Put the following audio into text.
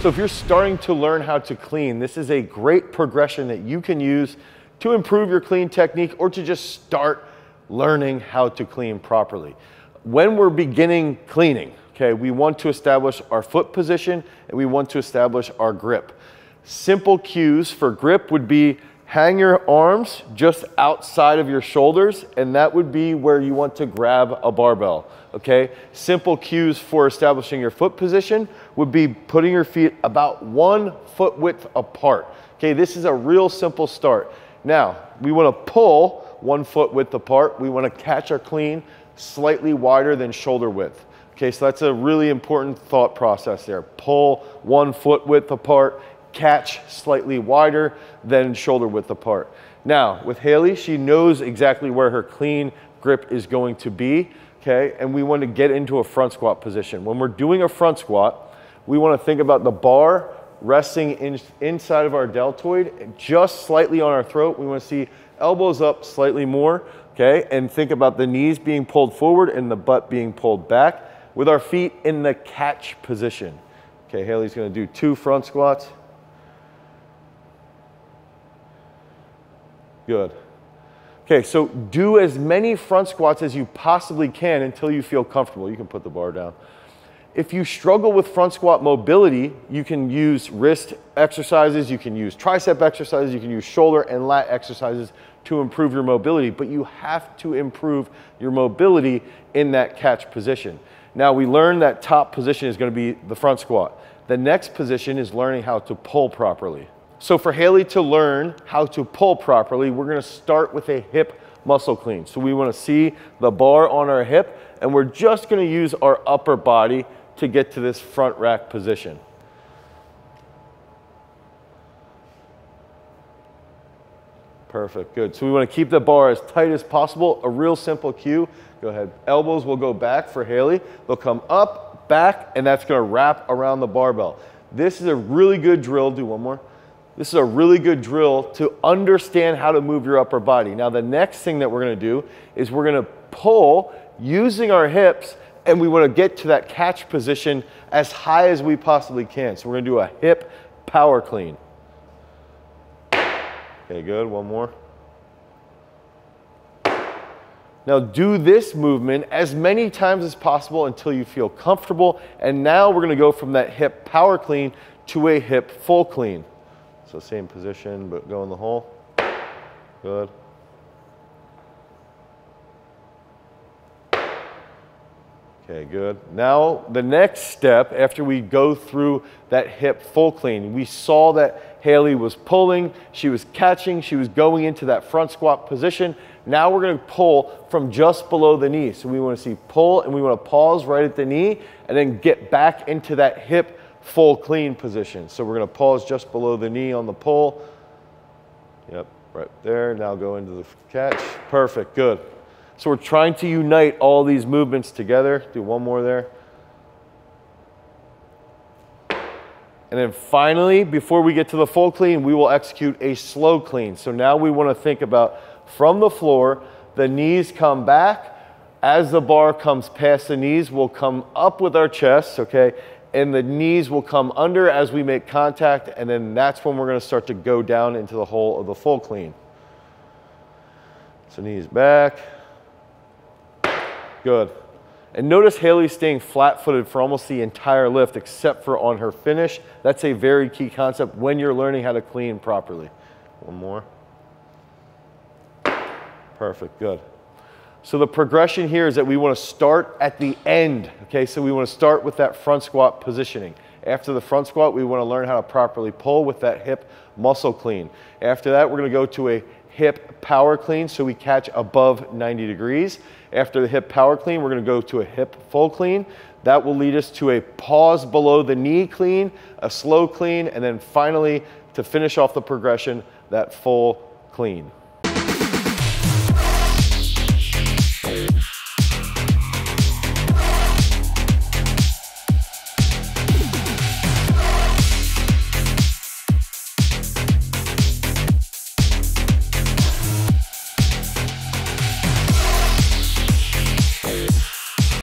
So if you're starting to learn how to clean, this is a great progression that you can use to improve your clean technique or to just start learning how to clean properly. When we're beginning cleaning, okay, we want to establish our foot position and we want to establish our grip. Simple cues for grip would be hang your arms just outside of your shoulders, and that would be where you want to grab a barbell, okay? Simple cues for establishing your foot position would be putting your feet about 1 foot width apart, okay? This is a real simple start. Now, we wanna pull 1 foot width apart. We wanna catch our clean slightly wider than shoulder width, okay? So that's a really important thought process there. Pull 1 foot width apart, catch slightly wider than shoulder width apart. Now, with Haley, she knows exactly where her clean grip is going to be, okay? And we want to get into a front squat position. When we're doing a front squat, we want to think about the bar resting inside of our deltoid, just slightly on our throat. We want to see elbows up slightly more, okay? And think about the knees being pulled forward and the butt being pulled back with our feet in the catch position. Okay, Haley's going to do 2 front squats. Good. Okay, so do as many front squats as you possibly can until you feel comfortable. You can put the bar down. If you struggle with front squat mobility, you can use wrist exercises, you can use tricep exercises, you can use shoulder and lat exercises to improve your mobility, but you have to improve your mobility in that catch position. Now, we learned that top position is going to be the front squat. The next position is learning how to pull properly. So for Haley to learn how to pull properly, we're gonna start with a hip muscle clean. So we wanna see the bar on our hip, and we're just gonna use our upper body to get to this front rack position. Perfect, good. So we wanna keep the bar as tight as possible, a real simple cue. Go ahead, elbows will go back for Haley. They'll come up, back, and that's gonna wrap around the barbell. This is a really good drill, do one more. This is a really good drill to understand how to move your upper body. Now, the next thing that we're gonna do is we're gonna pull using our hips, and we wanna get to that catch position as high as we possibly can. So we're gonna do a hip power clean. Okay, good, one more. Now do this movement as many times as possible until you feel comfortable. And now we're gonna go from that hip power clean to a hip full clean. So same position, but go in the hole. Good. Okay, good. Now the next step after we go through that hip full clean, we saw that Haley was pulling, she was catching, she was going into that front squat position. Now we're gonna pull from just below the knee. So we wanna see pull and we wanna pause right at the knee and then get back into that hip full clean position. So we're gonna pause just below the knee on the pull. Yep, right there. Now go into the catch. Perfect, good. So we're trying to unite all these movements together. Do one more there. And then finally, before we get to the full clean, we will execute a slow clean. So now we wanna think about from the floor, the knees come back. As the bar comes past the knees, we'll come up with our chest, okay? And the knees will come under as we make contact, and then that's when we're gonna start to go down into the hole of the full clean. So knees back, good. And notice Haley's staying flat-footed for almost the entire lift except for on her finish. That's a very key concept when you're learning how to clean properly. One more. Perfect, good. So the progression here is that we want to start at the end, okay? So we want to start with that front squat positioning. After the front squat, we want to learn how to properly pull with that hip muscle clean. After that, we're going to go to a hip power clean, so we catch above 90 degrees. After the hip power clean, we're going to go to a hip full clean. That will lead us to a pause below the knee clean, a slow clean, and then finally, to finish off the progression, that full clean.